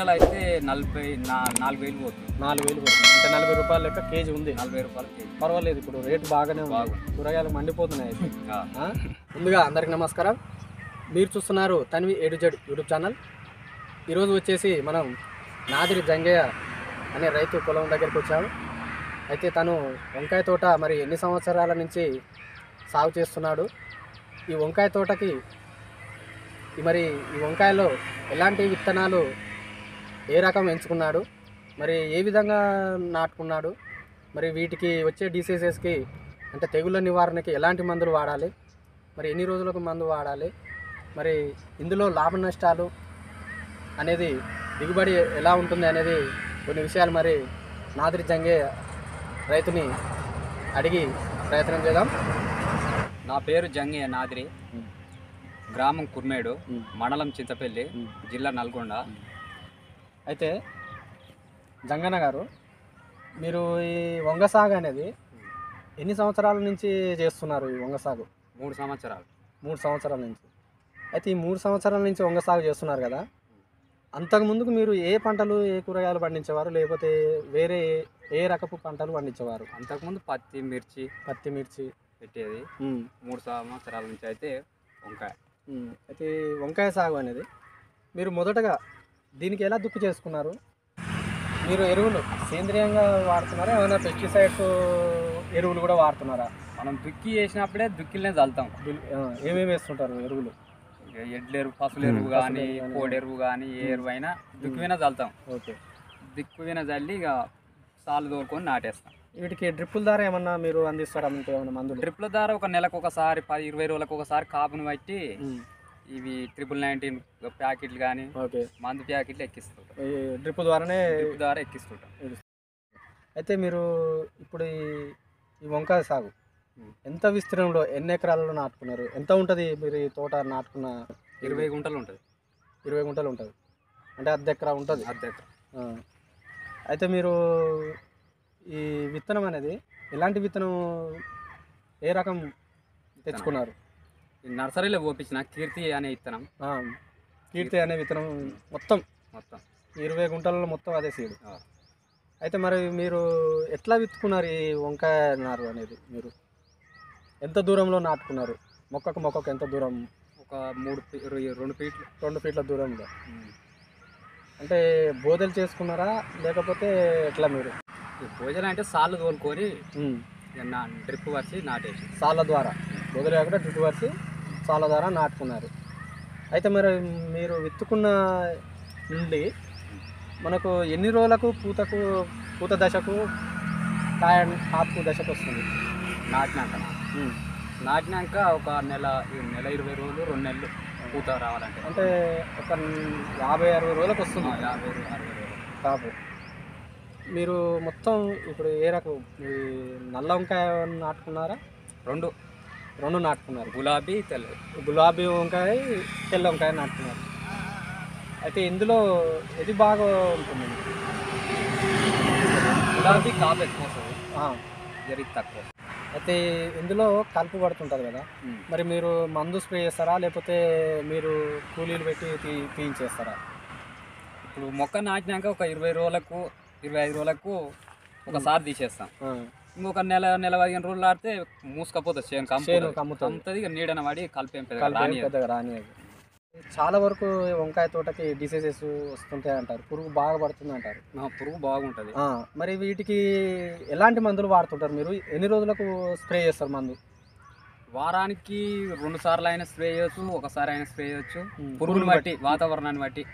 Quintal అయితే 40,000 పోతుంది. 40,000 పోతుంది అంటే 40 రూపాయలు లెక్క కేజీ ఉంది. 40 రూపాయలు కేజీ పర్వాలేదు, ఇప్పుడు రేటు బాగానే బాగు, కూరగాయలు మండిపోతున్నాయి. ముందుగా అందరికి నమస్కారం. మీరు చూస్తున్నారు తన్వి ఏడుజెడ్ యూట్యూబ్ ఛానల్. ఈరోజు వచ్చేసి మనం నాదిరి జంగయ్య అనే రైతు పొలం దగ్గరికి వచ్చాము. అయితే తను వంకాయ తోట మరి ఎన్ని సంవత్సరాల నుంచి సాగు చేస్తున్నాడు, ఈ వంకాయ తోటకి మరి ఈ వంకాయలో ఎలాంటి విత్తనాలు ఏ రకం ఎంచుకున్నాడు, మరి ఏ విధంగా నాటుకున్నాడు, మరి వీటికి వచ్చే డిసీజెస్కి అంటే తెగుళ్ళ నివారణకి ఎలాంటి మందులు వాడాలి, మరి ఎన్ని రోజులకు మందు వాడాలి, మరి ఇందులో లాభ నష్టాలు అనేది దిగుబడి ఎలా ఉంటుంది అనేది కొన్ని విషయాలు మరి నాదిరి జంగయ్య రైతుని అడిగి ప్రయత్నం చేద్దాం. నా పేరు జంగయ్య నాదిరి, గ్రామం కుర్మేడు, మండలం చింతపల్లి, జిల్లా నల్గొండ. అయితే జంగన్న గారు, మీరు ఈ వంగ సాగు అనేది ఎన్ని సంవత్సరాల నుంచి చేస్తున్నారు? ఈ వంగ సాగు 3 సంవత్సరాలు. 3 సంవత్సరాల నుంచి. అయితే ఈ 3 సంవత్సరాల నుంచి వంగ సాగు చేస్తున్నారు కదా, అంతకుముందుకు మీరు ఏ పంటలు, ఏ కూరగాయలు పండించేవారు, లేకపోతే వేరే ఏ రకపు పంటలు పండించేవారు? అంతకుముందు పత్తి మిర్చి పెట్టేది. 3 సంవత్సరాల నుంచి అయితే వంకాయ. అయితే వంకాయ సాగు అనేది మీరు మొదటగా దీనికి ఎలా దుక్కు చేసుకున్నారు? మీరు ఎరువులు సేంద్రియంగా వాడుతున్నారా, ఏమైనా పెస్టిసైడ్స్ ఎరువులు కూడా వాడుతున్నారా? మనం దుక్కి చేసినప్పుడే దుక్కిలనే చల్లుతాం. ఏమేమి వేస్తుంటారు ఎరువులు? ఎడ్లెరువు, పసులు ఎరువు కానీ, కోడెరువు కానీ, ఏ ఎరువు అయినా దుక్కువైనా చల్లుతాం. ఓకే, దుక్కువైనా చల్లి ఇక సాలు తోలుకొని నాటేస్తాం. వీటికి డ్రిప్పుల ద్వారా ఏమన్నా మీరు అందిస్తారా? మందులు డ్రిప్పుల ద్వారా ఒక నెలకు ఒకసారి, 10-20 రోజులకు ఒకసారి కాపును బట్టి ఇవి 999 ప్యాకెట్లు కానీ మందు ప్యాకెట్లు ఎక్కిస్తుంటాం. డ్రిప్ ద్వారా ఎక్కిస్తుంటాం. అయితే మీరు ఇప్పుడు ఈ వంకాయ సాగు ఎంత విస్తీర్ణంలో, ఎన్ని ఎకరాలలో నాటుకున్నారు? ఎంత ఉంటుంది మీరు తోట నాటుకున్న? 20 గుంటలు ఉంటుంది. 20 గుంటలు ఉంటుంది అంటే అర్ధెకరా ఉంటుంది. అర్ధెకరా. అయితే మీరు ఈ విత్తనం అనేది ఎలాంటి విత్తనం, ఏ రకం తెచ్చుకున్నారు? నర్సరీలో పోపించిన కీర్తి అనే విత్తనం. కీర్తి అనే విత్తనం మొత్తం 20 గుంటలలో మొత్తం అదే సీడు. అయితే మరి మీరు ఎట్లా విత్తుకున్నారు ఈ వంకాయ నారు అనేది? మీరు ఎంత దూరంలో నాటుకున్నారు? మొక్కకు ఎంత దూరం? ఒక 2 ఫీట్లు. 2 ఫీట్ల దూరంలో. అంటే బోధలు చేసుకున్నారా లేకపోతే ఎట్లా? మీరు భోజన అంటే సాళ్ళు తోలుకొని డ్రిప్ వరిసి నాటేసి సాళ్ళ ద్వారా, బోధలు కాకుండా డ్రిప్ వరిసి సాళ్ళ ద్వారా నాటుకున్నారు. అయితే మరి మీరు విత్తుకున్న నుండి మనకు ఎన్ని రోజులకు పూత దశకు, కాయ కాపు దశకు వస్తుంది? నాటినాక ఒక నెల 20 రోజులు, 2 నెలలు పూత రావాలంటే, అంటే ఒక 50-60 రోజులకు వస్తుంది. 50-60 రోజులు కాపు. మీరు మొత్తం ఇప్పుడు ఏ రకం? నల్ల వంకాయ నాటుకున్నారా? రెండు నాటుకున్నారు. గులాబీ వంకాయ, తెల్ల వంకాయ నాటుకున్నారు. అయితే ఇందులో ఇది బాగా ఉంటుంది. గులాబీ కాపు ఎక్కువ వస్తుంది, జరిగి తక్కువ. అయితే ఇందులో కలుపు పడుతుంటుంది కదా, మరి మీరు మందు స్ప్రే చేస్తారా లేకపోతే మీరు కూలీలు పెట్టి తీయించేస్తారా? ఇప్పుడు మొక్క నాటినాక ఒక 20-25 రోజులకు ఒకసారి తీసేస్తాం. ఇంకొక నెల 15 రోజులు ఆడితే మూసుకపోతుంది, చేను కమ్ముతుంది. ఇక నీడన పడి కలిపేది. చాలా వరకు వంకాయ తోటకి డిసీజెస్ వస్తుంటాయి అంటారు, పురుగు బాగా పడుతుంది అంటారు. పురుగు బాగుంటుంది. మరి వీటికి ఎలాంటి మందులు వాడుతుంటారు మీరు? ఎన్ని రోజులకు స్ప్రే చేస్తారు మందు? వారానికి 2 సార్లు అయినా స్ప్రే చేయొచ్చు, ఒకసారి అయినా స్ప్రే చేయొచ్చు, పురుగుని బట్టి, వాతావరణాన్ని బట్టి.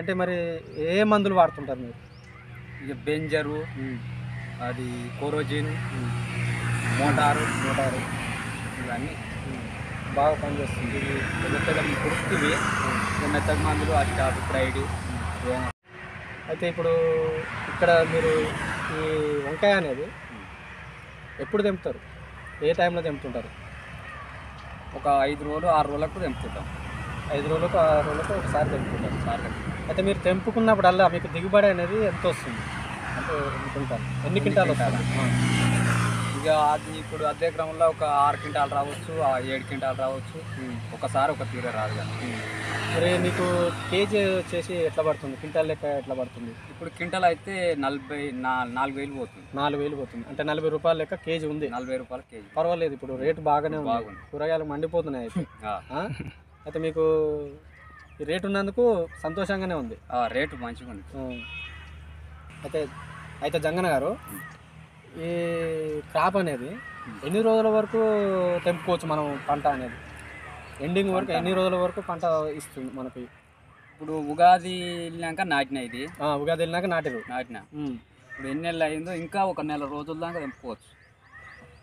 అంటే మరి ఏ మందులు వాడుతుంటారు మీరు? ఇక బెంజరు, అది కోరోజిన్, మోటారు ఇవన్నీ బాగా పనిచేస్తుంది. మెత్తగా కురుస్తుంది మెత్తగ మందులు, అష్టాబ్, ప్రైడ్. అయితే ఇప్పుడు ఇక్కడ మీరు ఈ వంకాయ అనేది ఎప్పుడు తెంపుతారు? ఏ టైంలో తెంపుతుంటారు? ఒక 5-6 రోజులకు తెంపుతుంటాం. 5-6 రోజులకు ఒకసారి తెంపుకుంటారు. అయితే మీరు తెంపుకున్నప్పుడల్లా మీకు దిగుబడి అనేది ఎంత వస్తుంది అంటే? ఎన్ని క్వింటాలు? अभी इपड़ अदे क्रम में 6 क्विंटाल रावच्छू 7 क्विंटाल रावच्छू तीर राे नीक केजी वे एट पड़ती क्विंटाल एट पड़ती इप्ड क्विंटाल 40,000 अंत 40 रूपये केजी उ 40 रूपये केजी पर्वे इप्ड रेट बागने मंपतना अभी रेट सतोष रेट मंटे अच्छा जंगन गारू क्राप अने रोज वरकू तेज मन पंट अने एंडिंग वरक एन रोज वरक पंट इतनी मन की इपू उगा नाटना इधी उगाना नाटना इन नो इंका नेल रोजल दाक तेज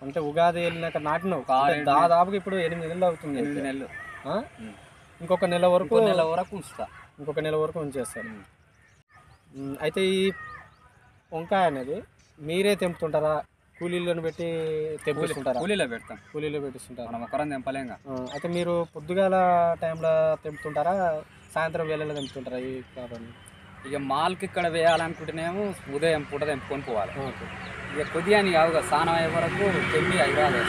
अंत उगाना नाटना दादापू इन 8 నెలలు इंकोक नेल वरकू उंता इंकोक नेल वरकू उसे వంకాయ అనేది మీరే తెంపుతుంటారా కూలీలను పెట్టి తెంపుతుంటారా? కూలీల పెడతాం, కూలీల పెట్టిస్తుంటారు, మనం ఒకరం తెంపలేంగా. అయితే మీరు పొద్దుగాల టైంలో తెంపుతుంటారా సాయంత్రం వేళలో తెంపుతుంటారా? ఈ కారణం ఇక మాల్కి ఇక్కడ వేయాలనుకుంటేనేమో ఉదయం పూట తెంపుకొని పోవాలి. ఓకే, ఇక కొద్దిగాని కావుగా సానం అయ్యే వరకు తెమ్మి అయిరాలి.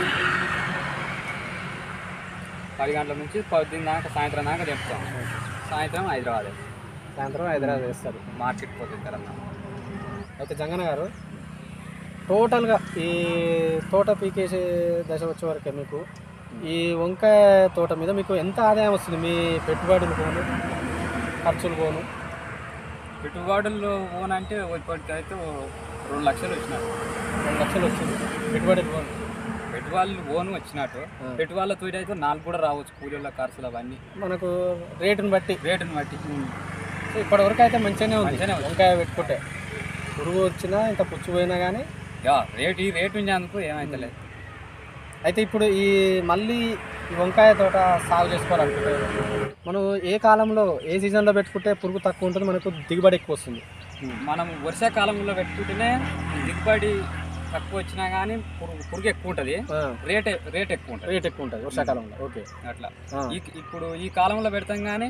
10 గంటల నుంచి 10 దాకా సాయంత్రం దాకా తెంపుతాం. సాయంత్రం హైదరాబాద్, సాయంత్రం హైదరాబాద్ వేస్తారు మార్కెట్ పోతే కరన్నా. अच्छा जंगन गारू टोटल तोट पीके दश वे वंकाय तोट एंत आदाय खर्चुल इपड़कते 2 లక్షలు ओन तोड़े 4 रावच्छ कूली खर्चल अवी मन को रेट बट्टी इप्पटिवरकु मंचिगाने वंकाय पेट्टुकुंटे పురుగు వచ్చినా ఇంత పుచ్చిపోయినా కానీ రేట్ ఉందనుకో ఏమైతలేదు. అయితే ఇప్పుడు ఈ మళ్ళీ వంకాయ తోట సాగు చేసుకోవాలనుకుంటున్నాను మనం. ఏ కాలంలో ఏ సీజన్లో పెట్టుకుంటే పురుగు తక్కువ ఉంటుంది, మనకు దిగుబడి ఎక్కువ వస్తుంది? మనం వర్షాకాలంలో పెట్టుకుంటేనే దిగుబడి తక్కువ వచ్చినా కానీ పురుగు ఎక్కువ ఉంటుంది, రేట్ ఎక్కువ ఉంటుంది వర్షాకాలంలో. ఓకే, అట్లా ఇప్పుడు ఈ కాలంలో పెడతాం కానీ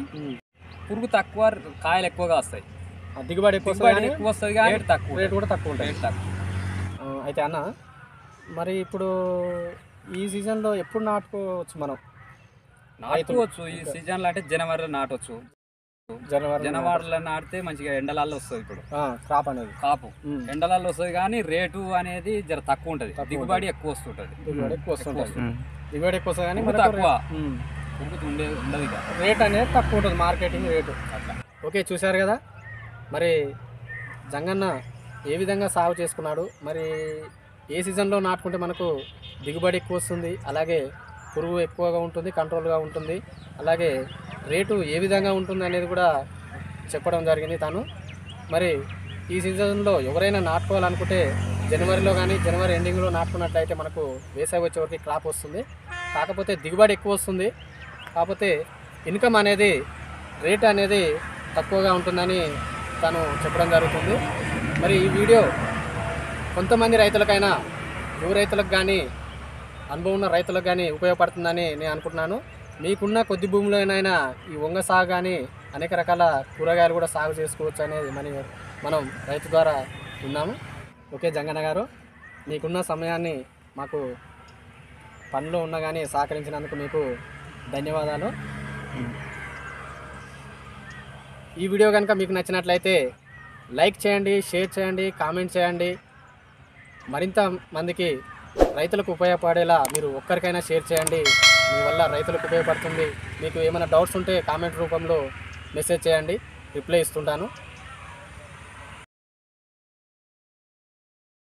పురుగు తక్కువ, కాయలు ఎక్కువగా వస్తాయి, దిగుబడి తక్కువ. అయితే అన్న మరి ఇప్పుడు ఈ సీజన్లో ఎప్పుడు నాటుకోవచ్చు మనం? నాటుకోవచ్చు ఈ సీజన్లో అంటే జనవరిలో నాటవచ్చు. జనవరిలో నాటితే మంచిగా ఎండలాల్లో వస్తుంది. ఇప్పుడు క్రాప్ అనేది కాపు ఎండలాల్లో వస్తుంది కానీ రేటు అనేది జర తక్కువ ఉంటుంది, దిగుబడి ఎక్కువ వస్తుంటుంది. దిగుబడి ఎక్కువ కానీ తక్కువ ఉండదు, రేట్ అనేది తక్కువ ఉంటుంది, మార్కెటింగ్ రేటు అట్లా. ఓకే, చూశారు కదా మరి జంగన్న ఏ విధంగా సాగు చేసుకున్నాడు, మరి ఏ సీజన్లో నాటుకుంటే మనకు దిగుబడి ఎక్కువ వస్తుంది, అలాగే పురుగు ఎక్కువగా ఉంటుంది, కంట్రోల్గా ఉంటుంది, అలాగే రేటు ఏ విధంగా ఉంటుంది అనేది కూడా చెప్పడం జరిగింది తాను. మరి ఈ సీజన్లో ఎవరైనా నాటుకోవాలనుకుంటే జనవరిలో కానీ జనవరి ఎండింగ్లో నాటుకున్నట్లయితే మనకు వేసవి వచ్చేవరకు క్రాప్ వస్తుంది, కాకపోతే దిగుబడి ఎక్కువ వస్తుంది, కాకపోతే ఇన్కమ్ అనేది రేట్ అనేది తక్కువగా ఉంటుందని తాను చెప్పడం జరుగుతుంది. మరి ఈ వీడియో కొంతమంది రైతులకైనా, యువ రైతులకు కానీ, అనుభవం ఉన్న రైతులకు కానీ ఉపయోగపడుతుందని నేను అనుకుంటున్నాను. మీకున్న కొద్ది భూమిలోనైనా ఈ వంగ సాగు కానీ అనేక రకాల కూరగాయలు కూడా సాగు చేసుకోవచ్చు అనేది మనం రైతు ద్వారా ఉన్నాము. ఓకే జంగన్న గారు, మీకున్న సమయాన్ని మాకు పనిలో ఉన్న కానీ సహకరించినందుకు మీకు ధన్యవాదాలు. ఈ వీడియో కనుక మీకు నచ్చినట్లయితే లైక్ చేయండి, షేర్ చేయండి, కామెంట్ చేయండి. మరింత మందికి రైతులకు ఉపయోగపడేలా మీరు ఒక్కరికైనా షేర్ చేయండి, మీ వల్ల రైతులకు ఉపయోగపడుతుంది. మీకు ఏమైనా డౌట్స్ ఉంటే కామెంట్ రూపంలో మెసేజ్ చేయండి, రిప్లై ఇస్తుంటాను.